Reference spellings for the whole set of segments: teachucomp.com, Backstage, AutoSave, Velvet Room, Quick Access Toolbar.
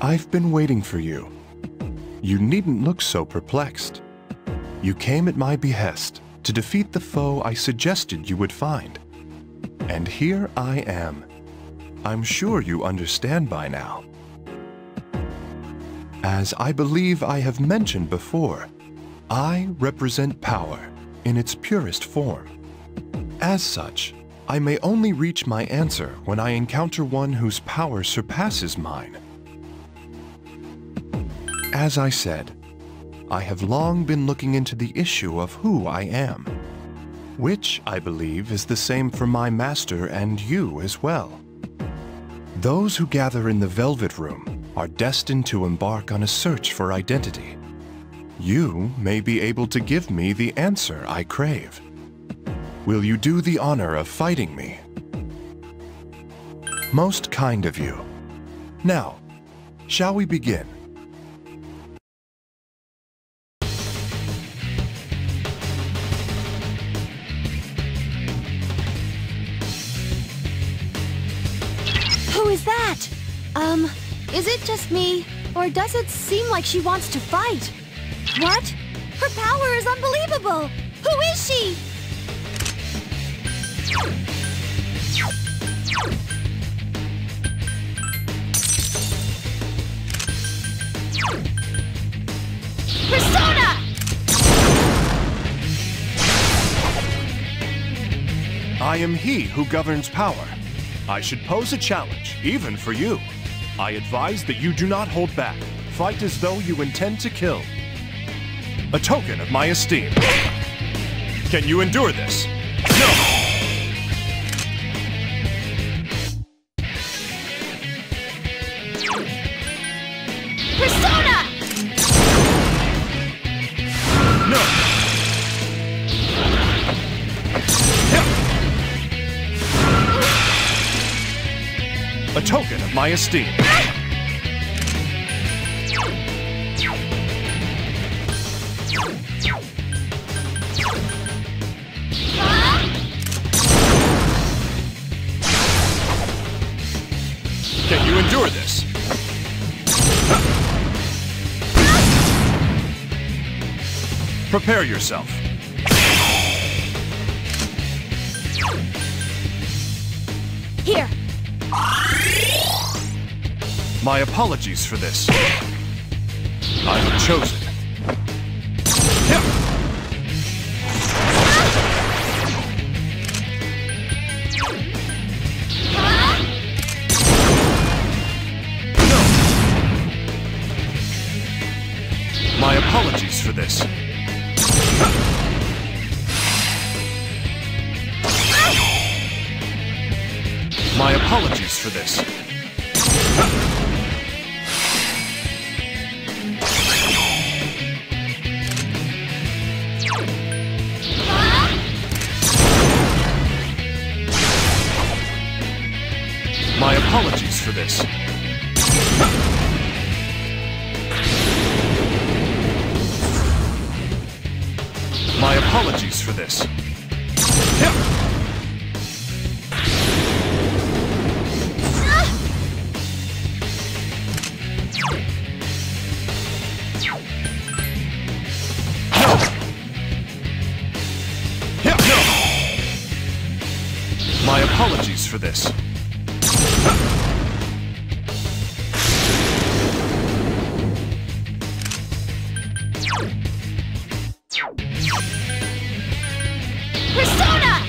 I've been waiting for you. You needn't look so perplexed. You came at my behest to defeat the foe I suggested you would find. And here I am. I'm sure you understand by now. As I believe I have mentioned before, I represent power in its purest form. As such, I may only reach my answer when I encounter one whose power surpasses mine. As I said, I have long been looking into the issue of who I am, which I believe is the same for my master and you as well. Those who gather in the Velvet Room are destined to embark on a search for identity. You may be able to give me the answer I crave. Will you do the honor of fighting me? Most kind of you. Now, shall we begin? Who is that? Is it just me, or does it seem like she wants to fight? What? Her power is unbelievable! Who is she? Persona! I am he who governs power. I should pose a challenge, even for you. I advise that you do not hold back. Fight as though you intend to kill. A token of my esteem. Can you endure this? No! A token of my esteem. Can you endure this? Prepare yourself. Here. My apologies for this. I have chosen. No. My apologies for this. My apologies for this. My apologies for this. My apologies for this. My apologies for this. Persona!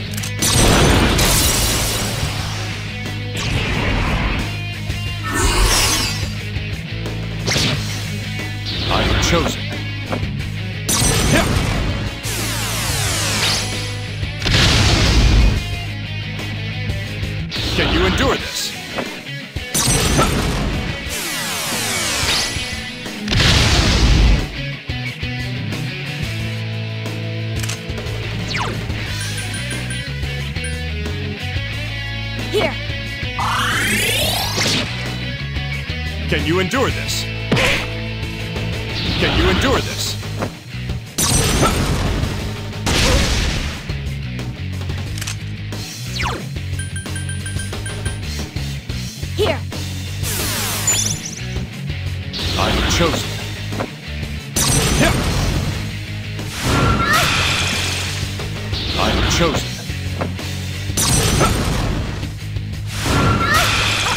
I am chosen. Can you endure this? Here. Can you endure this? Can you endure this? Here. chosen.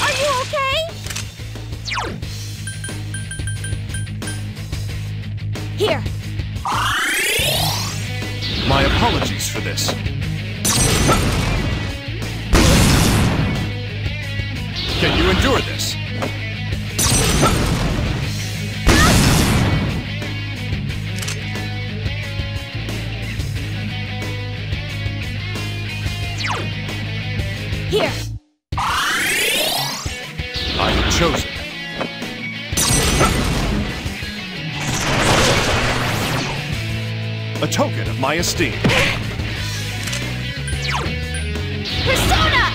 Are you okay? Here. My apologies for this. Can you endure this? Here. I'm chosen. A token of my esteem. Persona!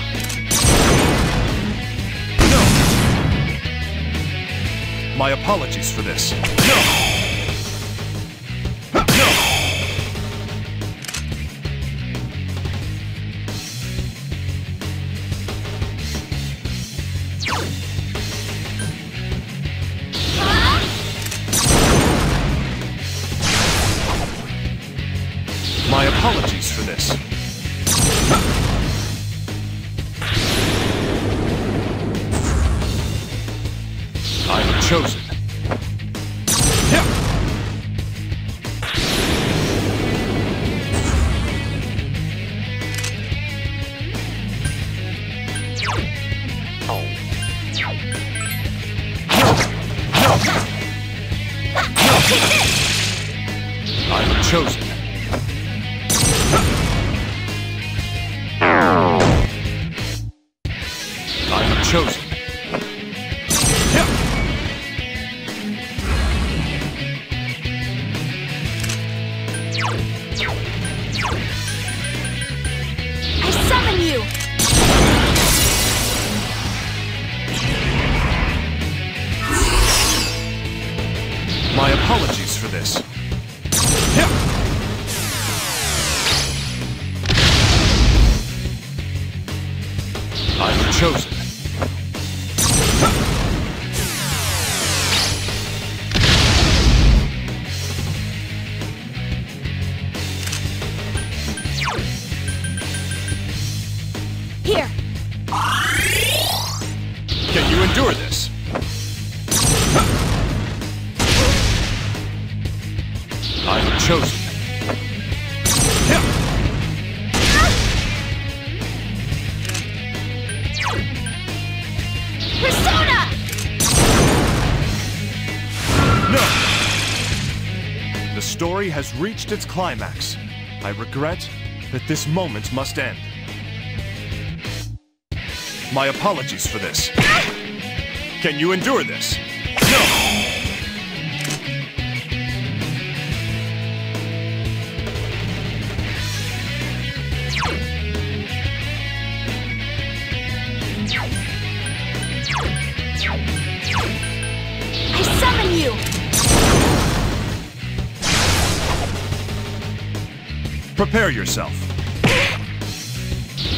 No! My apologies for this. No! No! My apologies for this. I'm chosen. I'm chosen. I'm chosen. I summon you. My apologies for this. I'm chosen. Here. Can you endure this? I'm chosen. Persona! No! The story has reached its climax. I regret that this moment must end. My apologies for this. Can you endure this? No! I summon you! Prepare yourself.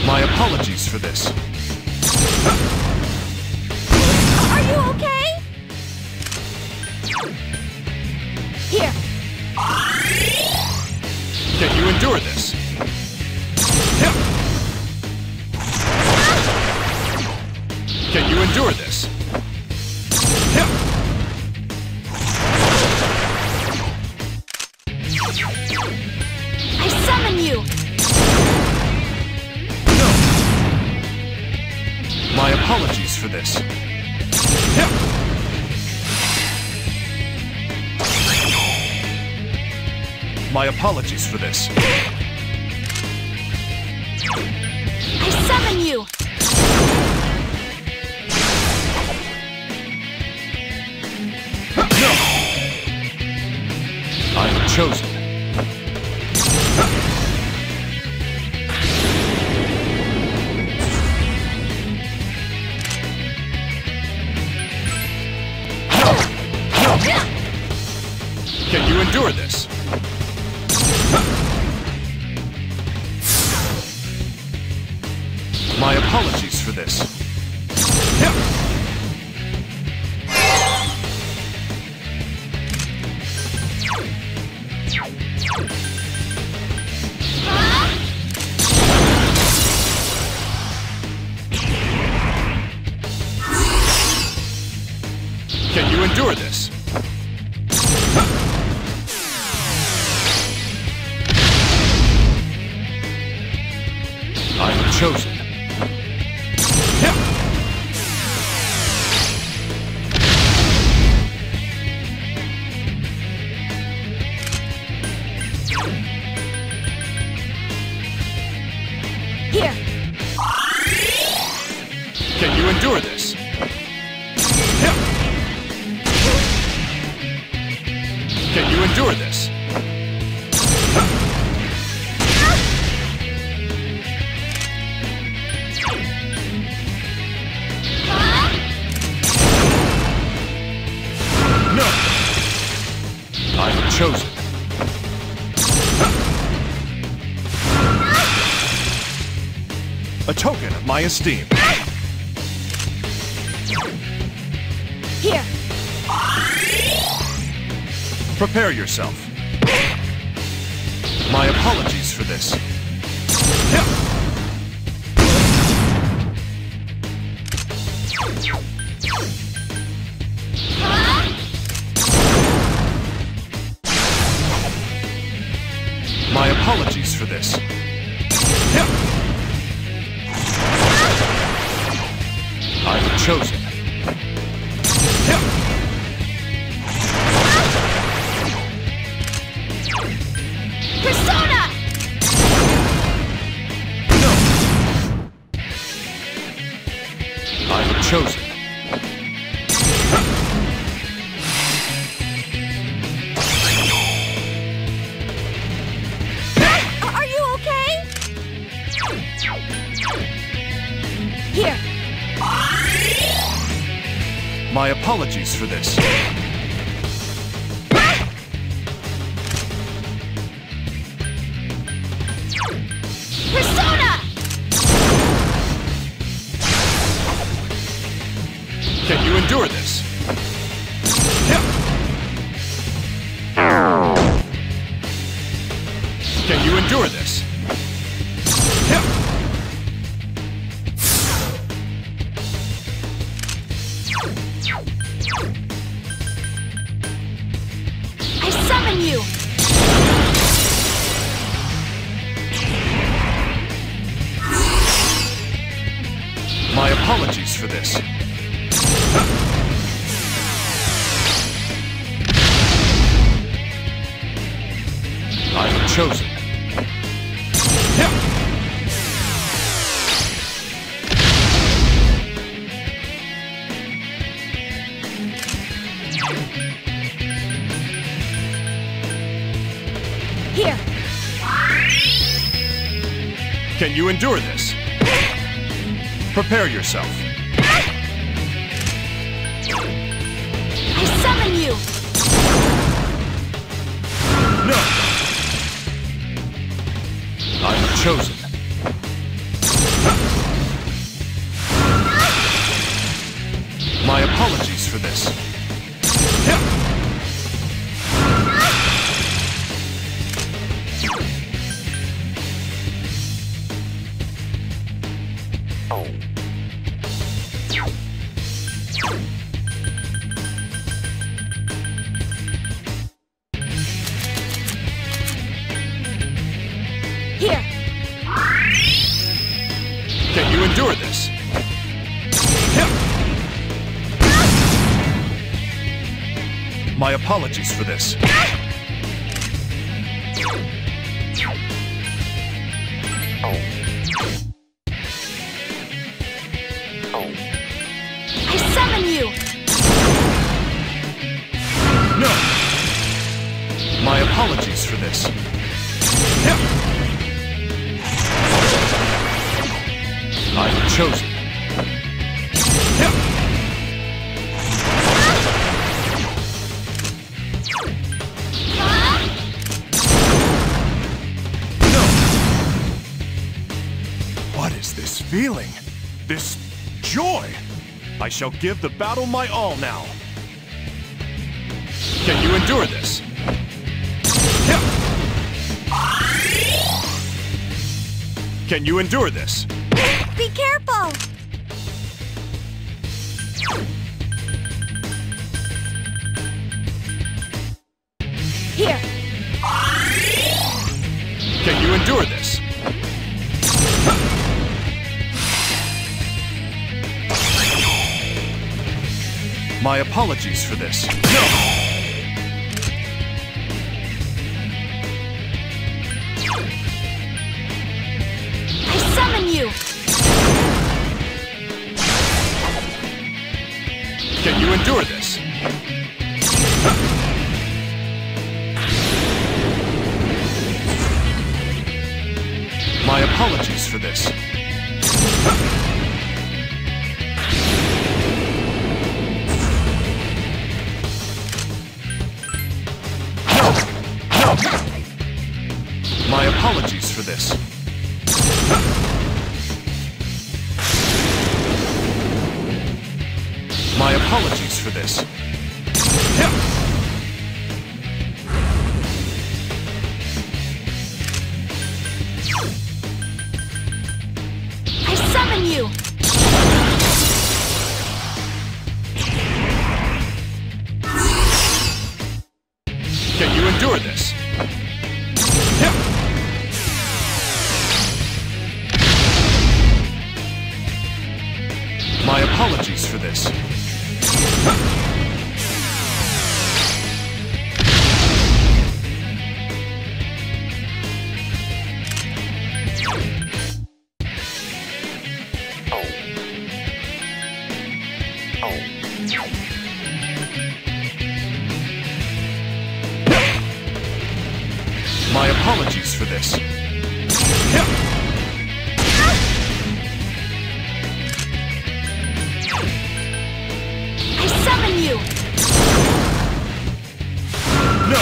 My apologies for this. Are you okay? Here. Can you endure this? Can you endure this? I summon you! No! My apologies for this. My apologies for this. I summon you! No! I'm chosen. Can you endure this? My apologies for this. endure this. I'm chosen. Here. Can you endure this? Can you endure this? No. I'm chosen. A token of my esteem. Here. Prepare yourself. My apologies for this. My apologies for this. I'm chosen. Persona! No! I'm chosen. Are you okay? Here. My apologies for this. Persona! Can you endure this? Can you endure this? I summon you! My apologies for this. I am chosen. Here. Can you endure this? Prepare yourself. I summon you! No! I'm chosen. My apologies for this. Here. Can you endure this? My apologies for this. I summon you! No! My apologies for this. I'm chosen. No! What is this feeling? This joy! I shall give the battle my all now. Can you endure this? Can you endure this? Be careful! Can you endure this? My apologies for this. No! Can you endure this? My apologies for this. No! No! My apologies for this. My apologies for this. I summon you! Can you endure this? My apologies for this. My apologies for this. I summon you! No!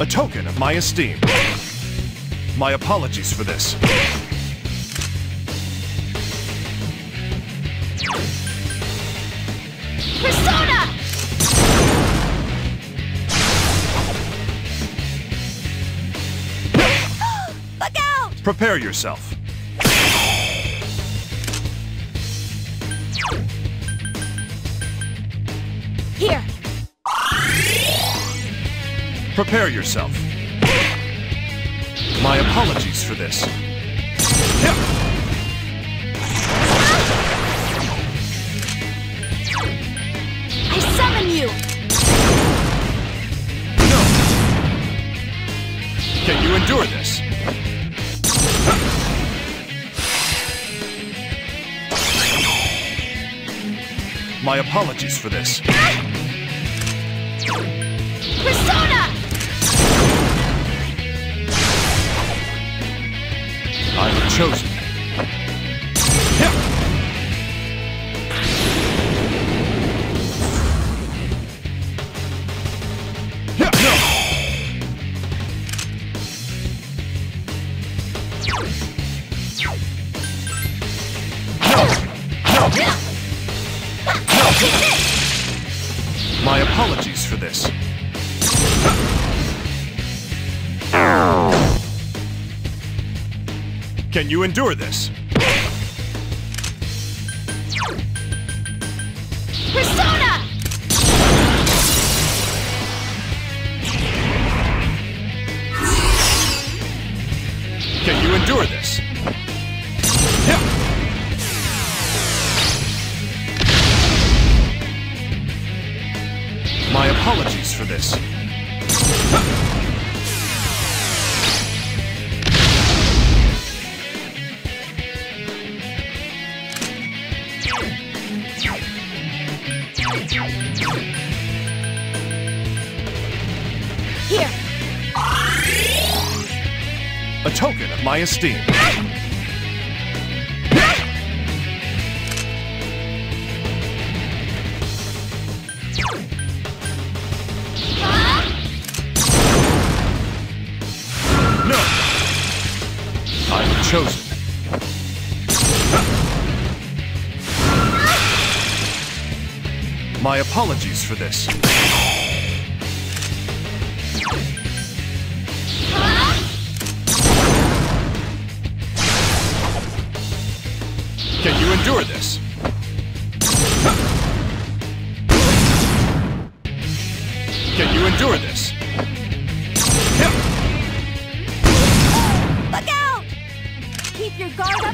A token of my esteem. My apologies for this. Persona! Look out! Prepare yourself. Here. Prepare yourself. My apologies for this. I summon you. No. Can you endure this? My apologies for this. Persona! I am chosen. No! No! My apologies for this. Can you endure this? Persona! Can you endure this? My apologies for this. Here. A token of my esteem. Chosen. My apologies for this. Can you endure this? Can you endure this?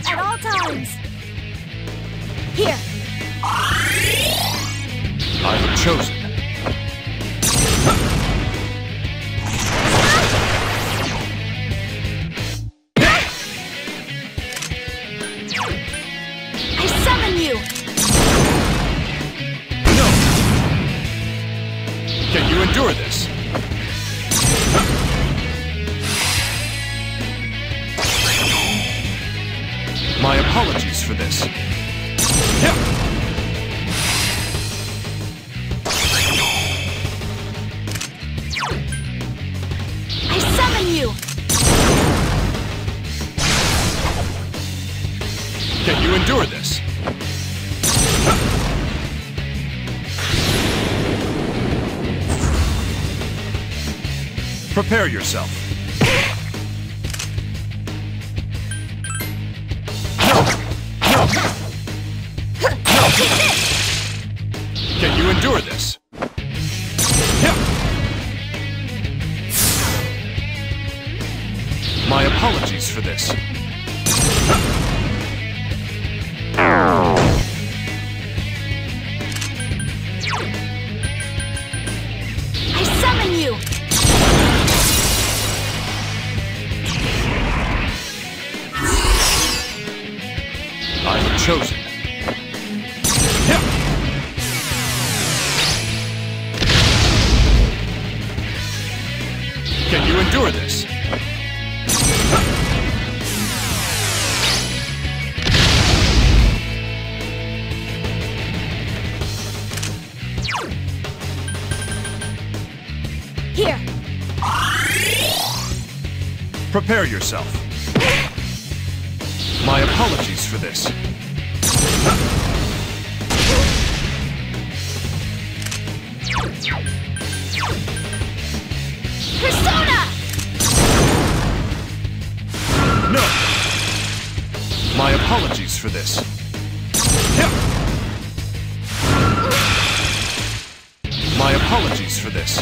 at all times. Here. I have chosen. I summon you. No. Can you endure this? My apologies for this. I summon you! Can you endure this? Prepare yourself. Can you endure this? My apologies for this. I summon you! I am chosen. Can you endure this? Here. Prepare yourself. My apologies for this. Persona! No! My apologies for this. My apologies for this.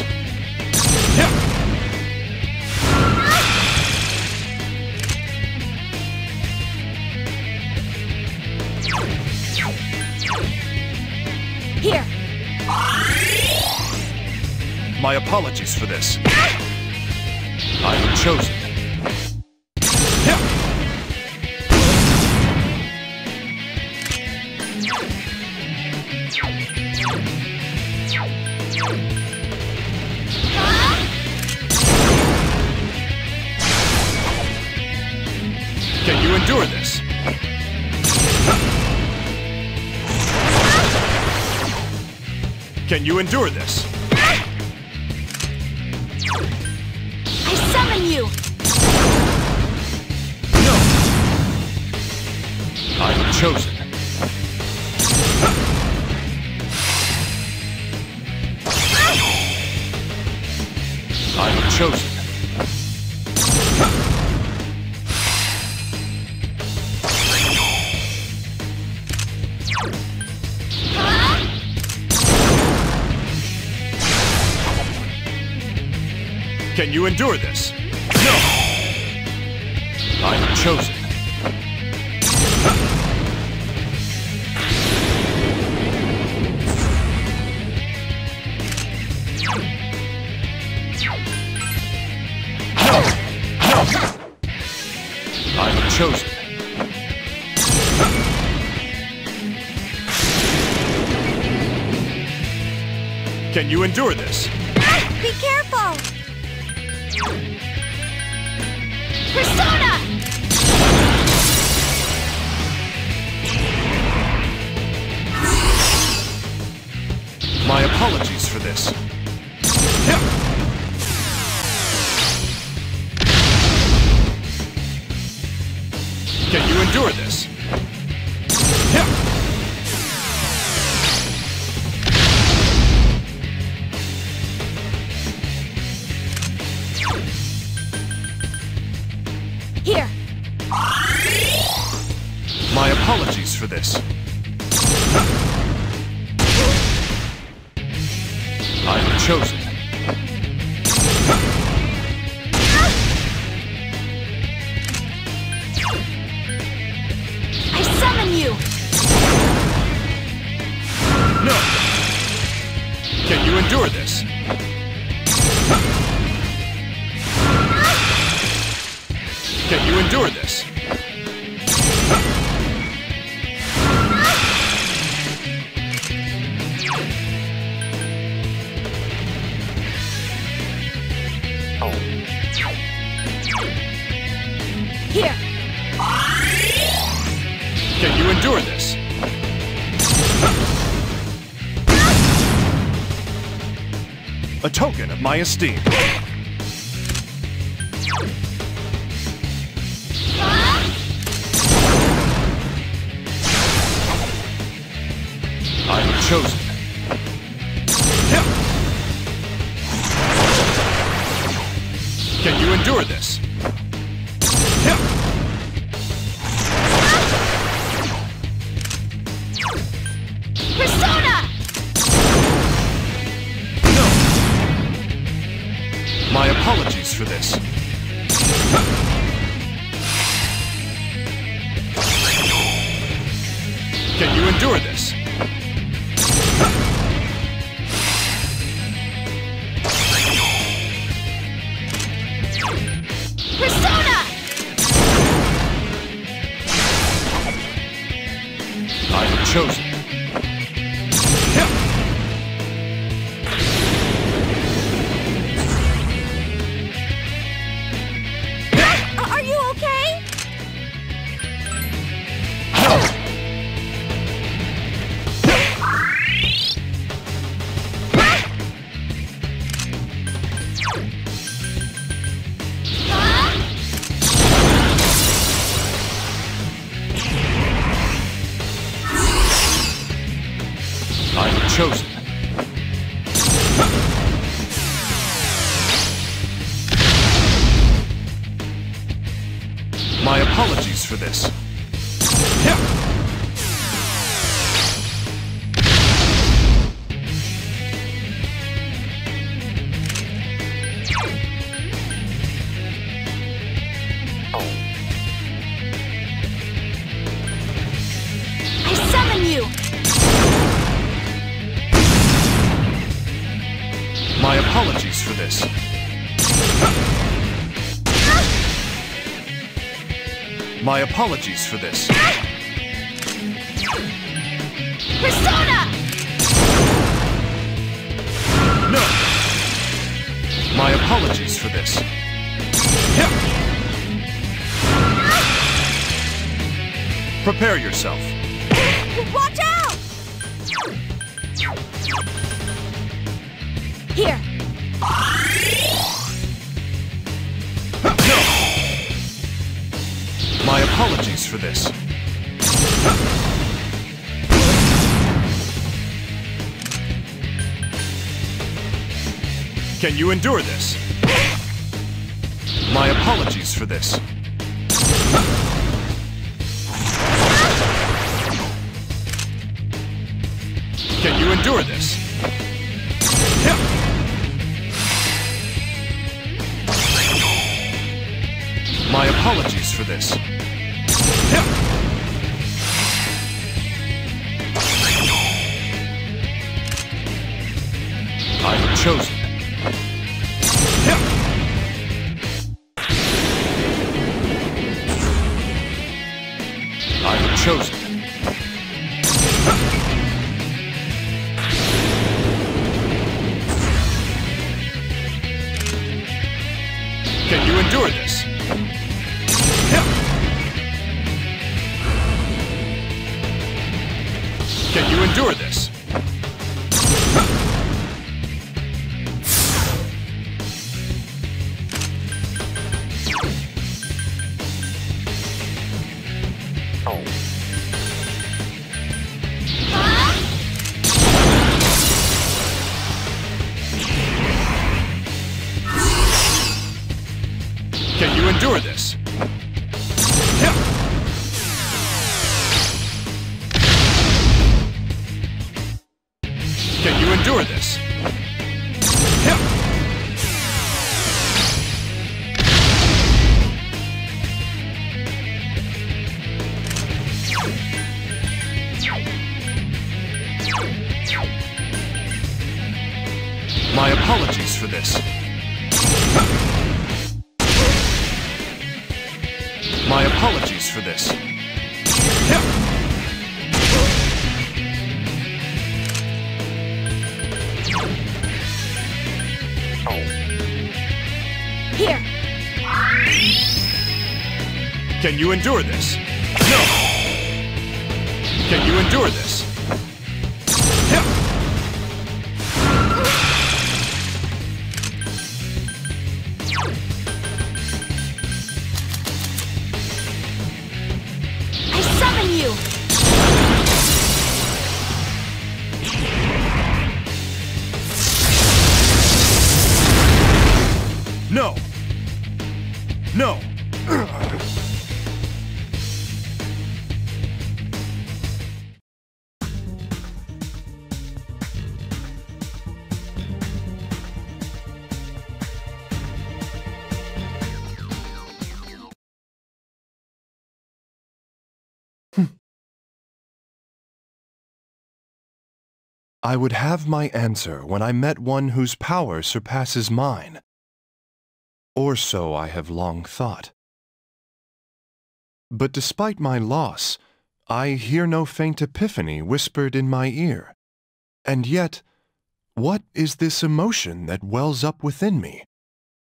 Here! My apologies for this. I am chosen. Huh? Can you endure this? Huh? Can you endure this? I summon you! No! I am chosen. I am chosen. Can you endure this? No! I am chosen. No! No! I am chosen. Can you endure this? Be careful! Persona! My apologies for this. Can you endure this? Here. My apologies for this. I am chosen. Can you endure this? Here. Can you endure this? A token of my esteem. I'm chosen. Can you endure this? Persona! No! My apologies for this. Can you endure this? I am chosen. Are you okay? I'm chosen. My apologies for this. I summon you. My apologies for this. My apologies for this. Persona! No! My apologies for this. Prepare yourself. Watch out! Here. My apologies for this. Can you endure this? My apologies for this. Can you endure this? My apologies for this. I am chosen. I am chosen. Can you endure this? Can you endure this? Can you endure this? Can you endure this? My apologies for this. My apologies for this. Here. Can you endure this? No. Can you endure this? No! No! I would have my answer when I met one whose power surpasses mine. Or so I have long thought. But despite my loss, I hear no faint epiphany whispered in my ear. And yet, what is this emotion that wells up within me?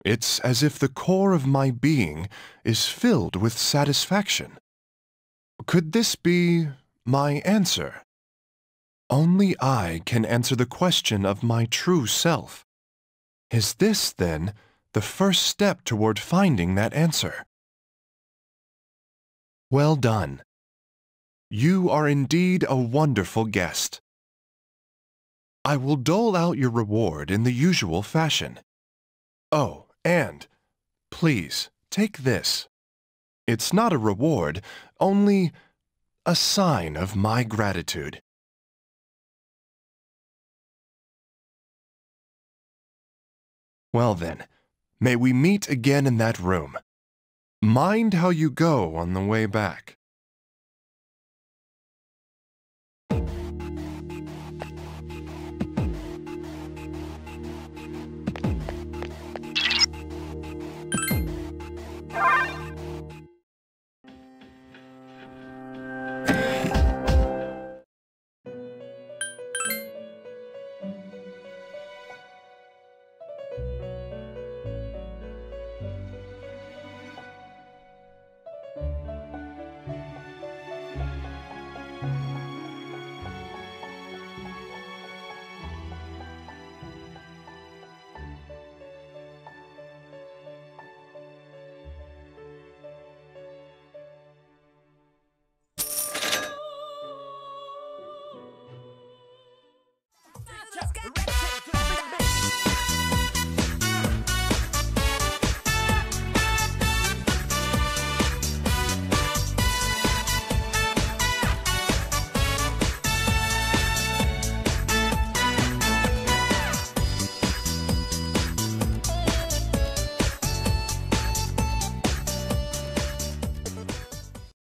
It's as if the core of my being is filled with satisfaction. Could this be my answer? Only I can answer the question of my true self. Is this, then, the first step toward finding that answer? Well done. You are indeed a wonderful guest. I will dole out your reward in the usual fashion. Oh, and please take this. It's not a reward, only a sign of my gratitude. Well then. May we meet again in that room. Mind how you go on the way back.